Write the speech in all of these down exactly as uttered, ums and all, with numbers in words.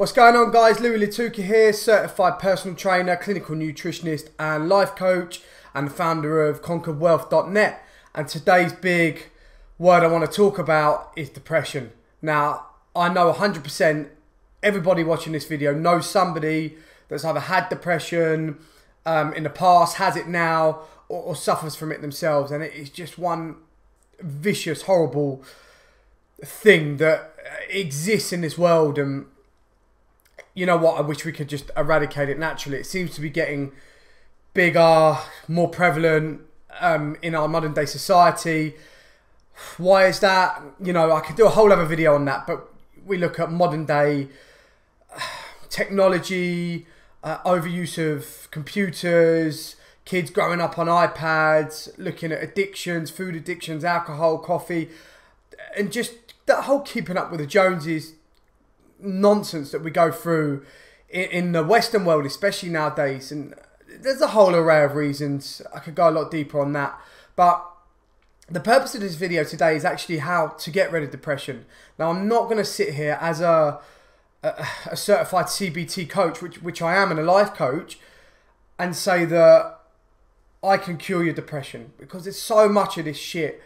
What's going on, guys? Louis Lituke here, certified personal trainer, clinical nutritionist and life coach, and founder of conquered wealth dot net. And today's big word I want to talk about is depression. Now, I know one hundred percent everybody watching this video knows somebody that's either had depression um, in the past, has it now, or, or suffers from it themselves. And it is just one vicious, horrible thing that exists in this world. And you know what, I wish we could just eradicate it naturally. It seems to be getting bigger, more prevalent um, in our modern day society. Why is that? You know, I could do a whole other video on that, but we look at modern day technology, uh, overuse of computers, kids growing up on iPads, looking at addictions, food addictions, alcohol, coffee, and just that whole keeping up with the Joneses nonsense that we go through in the Western world, especially nowadays. And there's a whole array of reasons. I could go a lot deeper on that, but the purpose of this video today is actually how to get rid of depression. Now, I'm not going to sit here as a, a, a certified C B T coach, which, which I am, and a life coach, and say that I can cure your depression, because there's so much of this shit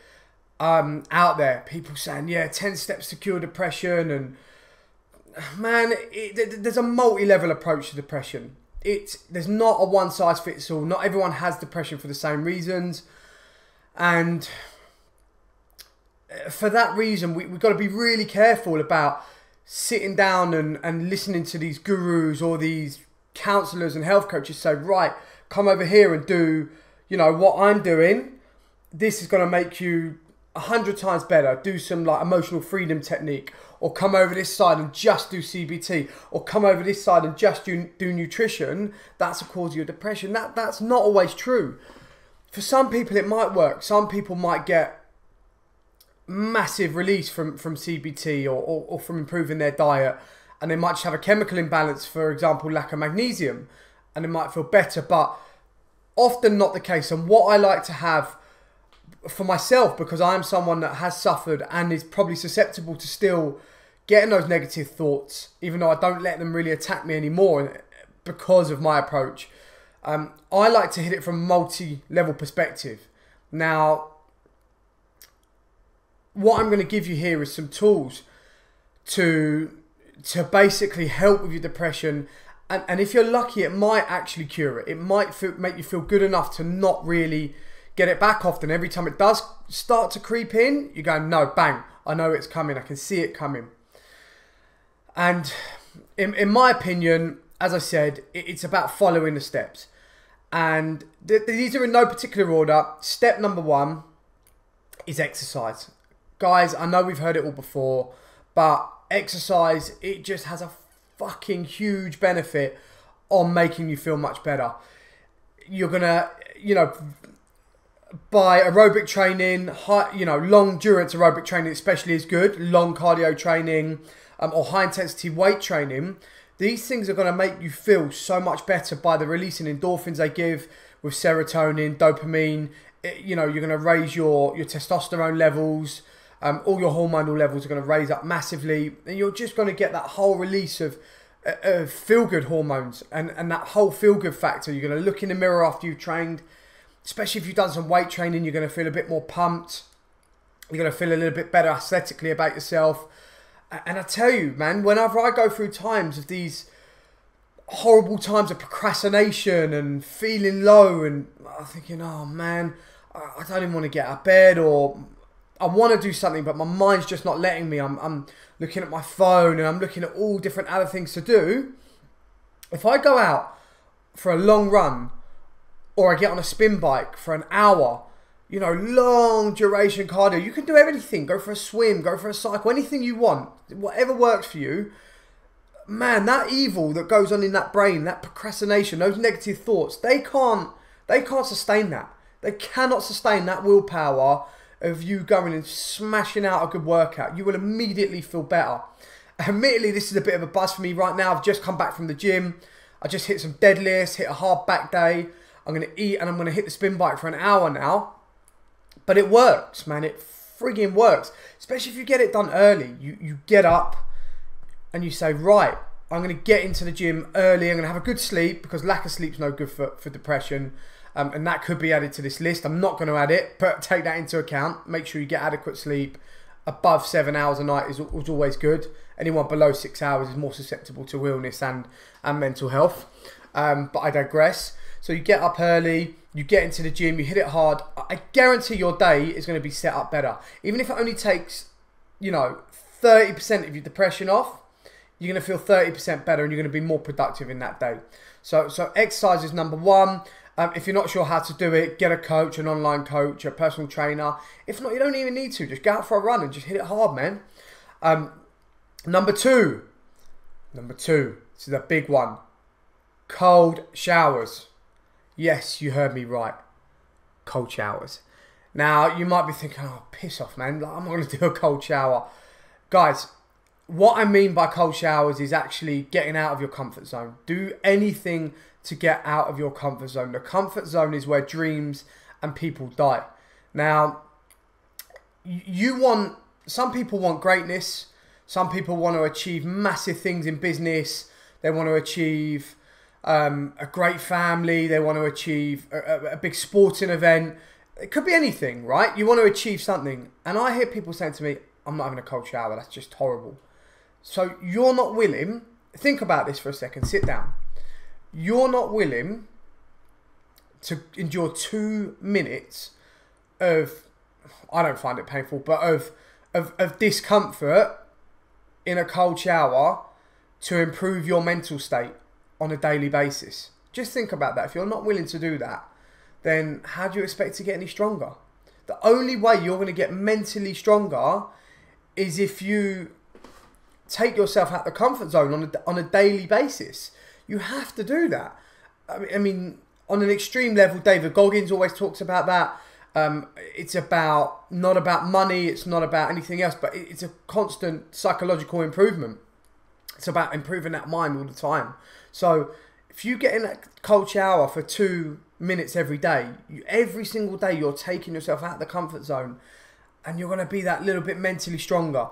um, out there. People saying, yeah, ten steps to cure depression, and man, it, there's a multi-level approach to depression. It's, there's not a one-size-fits-all. Not everyone has depression for the same reasons. And for that reason, we, we've got to be really careful about sitting down and, and listening to these gurus or these counselors and health coaches say, right, come over here and do, you know, what I'm doing. This is going to make you a hundred times better. Do some like emotional freedom technique, or come over this side and just do C B T, or come over this side and just do, do nutrition. That's a cause of your depression. That that's not always true. For some people it might work. Some people might get massive release from, from C B T or, or, or from improving their diet, and they might just have a chemical imbalance, for example, lack of magnesium, and they might feel better, but often not the case. And what I like to have for myself, because I'm someone that has suffered and is probably susceptible to still getting those negative thoughts, even though I don't let them really attack me anymore because of my approach, um, I like to hit it from a multi-level perspective. Now, what I'm going to give you here is some tools to, to basically help with your depression, and, and if you're lucky, it might actually cure it. It might feel, make you feel good enough to not really get it back often. Every time it does start to creep in, you go, no, bang, I know it's coming. I can see it coming. And in, in my opinion, as I said, it's about following the steps. And th these are in no particular order. Step number one is exercise. Guys, I know we've heard it all before, but exercise, it just has a fucking huge benefit on making you feel much better. You're going to, you know, by aerobic training, high, you know, long endurance aerobic training especially is good, long cardio training, um, or high intensity weight training. These things are going to make you feel so much better by the releasing endorphins they give with serotonin, dopamine. It, you know, you're going to raise your, your testosterone levels, um, all your hormonal levels are going to raise up massively, and you're just going to get that whole release of, of feel-good hormones and, and that whole feel-good factor. You're going to look in the mirror after you've trained. Especially if you've done some weight training, you're going to feel a bit more pumped. You're going to feel a little bit better aesthetically about yourself. And I tell you, man, whenever I go through times of these horrible times of procrastination and feeling low, and I'm thinking, oh man, I don't even want to get out of bed, or I want to do something, but my mind's just not letting me. I'm, I'm looking at my phone and I'm looking at all different other things to do. If I go out for a long run, or I get on a spin bike for an hour, you know, long duration cardio, you can do everything. Go for a swim, go for a cycle, anything you want, whatever works for you. Man, that evil that goes on in that brain, that procrastination, those negative thoughts, they can't, they can't sustain that. They cannot sustain that willpower of you going and smashing out a good workout. You will immediately feel better. Admittedly, this is a bit of a buzz for me right now. I've just come back from the gym. I just hit some deadlifts, hit a hard back day. I'm going to eat and I'm going to hit the spin bike for an hour now. But it works, man. It friggin' works. Especially if you get it done early. You, you get up and you say, right, I'm going to get into the gym early. I'm going to have a good sleep, because lack of sleep is no good for, for depression. Um, and that could be added to this list. I'm not going to add it, but take that into account. Make sure you get adequate sleep. Above seven hours a night is, is always good. Anyone below six hours is more susceptible to illness and, and mental health. Um, but I digress. So you get up early, you get into the gym, you hit it hard. I guarantee your day is going to be set up better. Even if it only takes, you know, thirty percent of your depression off, you're going to feel thirty percent better and you're going to be more productive in that day. So, so exercise is number one. Um, if you're not sure how to do it, get a coach, an online coach, a personal trainer. If not, you don't even need to. Just go out for a run and just hit it hard, man. Um, number two. Number two. This is a big one. Cold showers. Yes, you heard me right. Cold showers. Now, you might be thinking, oh, piss off, man. Like, I'm not going to do a cold shower. Guys, what I mean by cold showers is actually getting out of your comfort zone. Do anything to get out of your comfort zone. The comfort zone is where dreams and people die. Now, you want, some people want greatness. Some people want to achieve massive things in business. They want to achieve Um, a great family, they want to achieve a, a, a big sporting event. It could be anything, right? You want to achieve something. And I hear people saying to me, I'm not having a cold shower, that's just horrible. So you're not willing, think about this for a second, sit down. You're not willing to endure two minutes of, I don't find it painful, but of, of, of discomfort in a cold shower to improve your mental state on a daily basis. Just think about that. If you're not willing to do that, then how do you expect to get any stronger? The only way you're going to get mentally stronger is if you take yourself out the comfort zone on a, on a daily basis. You have to do that. I mean, I mean, on an extreme level, David Goggins always talks about that. Um, it's about not about money. It's not about anything else, but it's a constant psychological improvement. It's about improving that mind all the time. So if you get in that cold shower for two minutes every day, you, every single day you're taking yourself out of the comfort zone and you're going to be that little bit mentally stronger.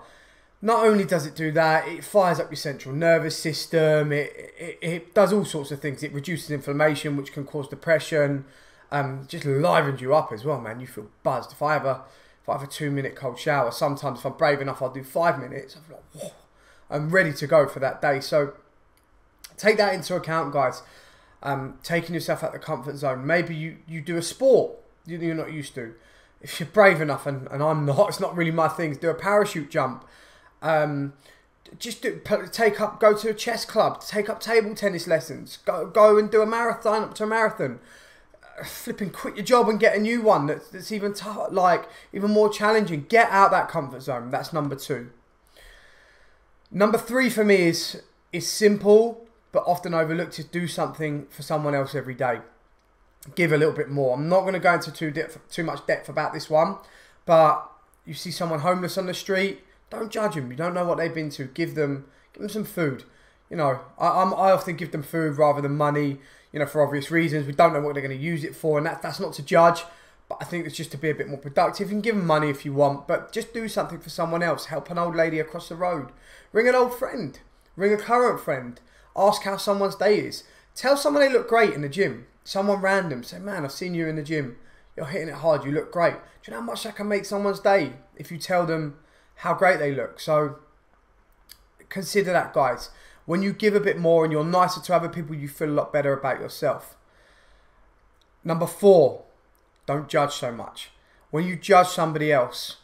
Not only does it do that, it fires up your central nervous system. It, it, it does all sorts of things. It reduces inflammation, which can cause depression. Um, just livens you up as well, man. You feel buzzed. If I have a, if I have a two-minute cold shower, sometimes if I'm brave enough, I'll do five minutes. I'm like, whoa. I'm ready to go for that day. So take that into account, guys. Um, taking yourself out the comfort zone. Maybe you, you do a sport you're not used to. If you're brave enough, and, and I'm not, it's not really my thing, do a parachute jump. Um, just do, take up, go to a chess club, take up table tennis lessons, go, go and do a marathon, up to a marathon. Flipping quit your job and get a new one that's, that's even tough, like even more challenging. Get out that comfort zone. That's number two. Number three for me is, is simple, but often overlooked, is do something for someone else every day. Give a little bit more. I'm not going to go into too, depth, too much depth about this one, but you see someone homeless on the street, don't judge them. You don't know what they've been to. Give them, give them some food. You know, I, I'm, I often give them food rather than money, you know, for obvious reasons. We don't know what they're going to use it for, and that, that's not to judge, but I think it's just to be a bit more productive. You can give them money if you want, but just do something for someone else. Help an old lady across the road. Ring an old friend. Ring a current friend. Ask how someone's day is. Tell someone they look great in the gym. Someone random. Say, man, I've seen you in the gym. You're hitting it hard. You look great. Do you know how much that can make someone's day if you tell them how great they look? So consider that, guys. When you give a bit more and you're nicer to other people, you feel a lot better about yourself. Number four, don't judge so much. When you judge somebody else,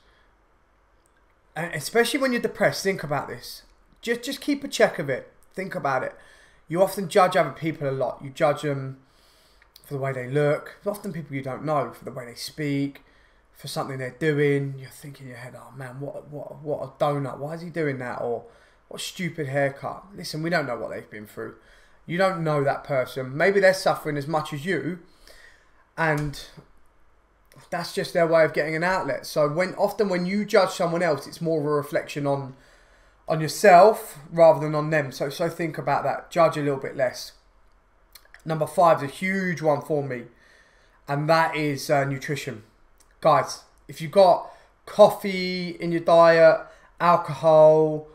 and especially when you're depressed, think about this. Just, just keep a check of it. Think about it. You often judge other people a lot. You judge them for the way they look. There's often people you don't know, for the way they speak, for something they're doing. You're thinking in your head, oh man, what, what, what a donut. Why is he doing that? Or what a stupid haircut. Listen, we don't know what they've been through. You don't know that person. Maybe they're suffering as much as you, and that's just their way of getting an outlet. So when often when you judge someone else, it's more of a reflection on on yourself rather than on them. So so think about that. Judge a little bit less. Number five is a huge one for me, and that is uh, nutrition. Guys, if you've got coffee in your diet, alcohol,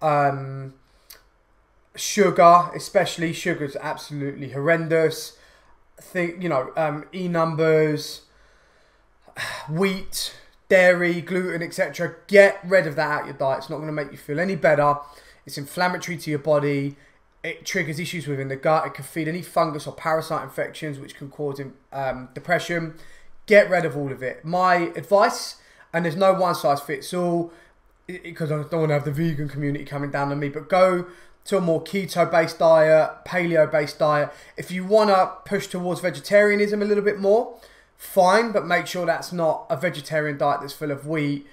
um, sugar, especially sugar, is absolutely horrendous. Think, you know, um, E numbers, wheat, dairy, gluten, et cetera. Get rid of that out of your diet. It's not going to make you feel any better. It's inflammatory to your body. It triggers issues within the gut. It can feed any fungus or parasite infections, which can cause um, depression. Get rid of all of it. My advice, and there's no one size fits all, because I don't want to have the vegan community coming down on me, but go to a more keto-based diet, paleo-based diet. If you want to push towards vegetarianism a little bit more, fine, but make sure that's not a vegetarian diet that's full of wheat,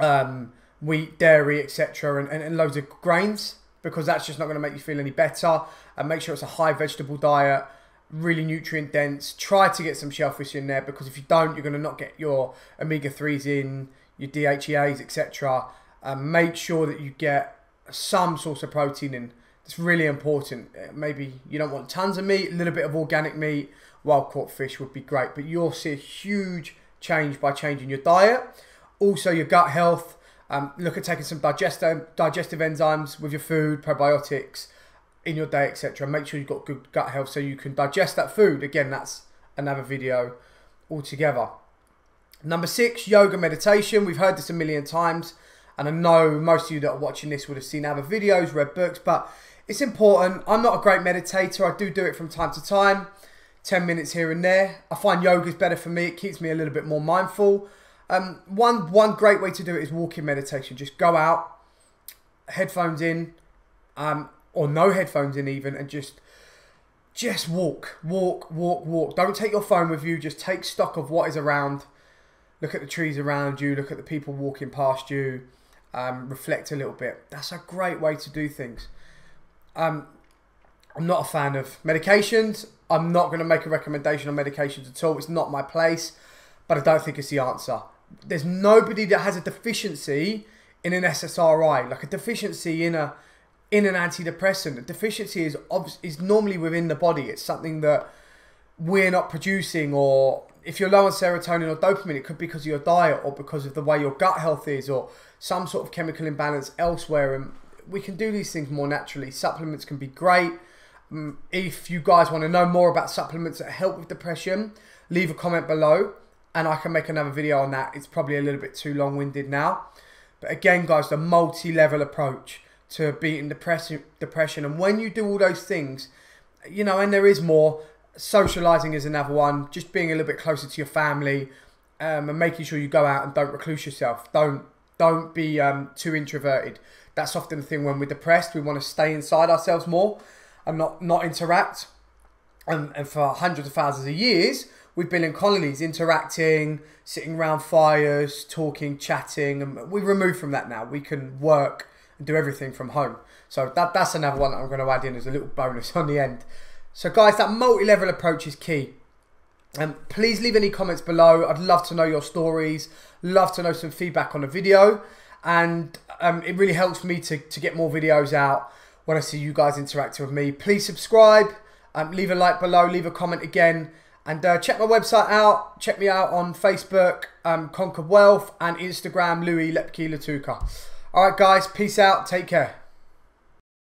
um, wheat, dairy, et cetera, and, and, and loads of grains, because that's just not going to make you feel any better. And make sure it's a high vegetable diet, really nutrient dense. Try to get some shellfish in there, because if you don't, you're going to not get your omega threes in, your D H E As, et cetera. Um, make sure that you get some source of protein in. It's really important. Maybe you don't want tons of meat, a little bit of organic meat, wild-caught fish would be great, but you'll see a huge change by changing your diet. Also, your gut health. Um, look at taking some digestive, digestive enzymes with your food, probiotics in your day, et cetera. Make sure you've got good gut health so you can digest that food. Again, that's another video altogether. Number six, yoga meditation. We've heard this a million times, and I know most of you that are watching this would have seen other videos, read books, but it's important. I'm not a great meditator. I do do it from time to time, ten minutes here and there. I find yoga is better for me. It keeps me a little bit more mindful. Um, one, one great way to do it is walking meditation. Just go out, headphones in, um, or no headphones in even, and just, just walk, walk, walk, walk. Don't take your phone with you. Just take stock of what is around. Look at the trees around you. Look at the people walking past you. Um, reflect a little bit. That's a great way to do things. Um, I'm not a fan of medications. I'm not going to make a recommendation on medications at all. It's not my place, but I don't think it's the answer. There's nobody that has a deficiency in an S S R I, like a deficiency in a in an antidepressant. A deficiency is is normally within the body. It's something that we're not producing, or if you're low on serotonin or dopamine, it could be because of your diet or because of the way your gut health is, or some sort of chemical imbalance elsewhere. And we can do these things more naturally. Supplements can be great. If you guys want to know more about supplements that help with depression, leave a comment below and I can make another video on that. It's probably a little bit too long-winded now. But again, guys, the multi-level approach to beating depression. And when you do all those things, you know, and there is more, socializing is another one, just being a little bit closer to your family, um, and making sure you go out and don't recluse yourself. Don't, don't be um, too introverted. That's often the thing when we're depressed. We want to stay inside ourselves more and not, not interact. And, and for hundreds of thousands of years, we've been in colonies interacting, sitting around fires, talking, chatting, and we're removed from that now. We can work and do everything from home. So that, that's another one that I'm going to add in as a little bonus on the end. So guys, that multi-level approach is key. Um, please leave any comments below. I'd love to know your stories. Love to know some feedback on the video. And um, it really helps me to, to get more videos out when I see you guys interacting with me. Please subscribe, um, leave a like below, leave a comment again, and uh, check my website out. Check me out on Facebook, um, Conquer Wealth, and Instagram, Louis Lituke. All right, guys, peace out. Take care.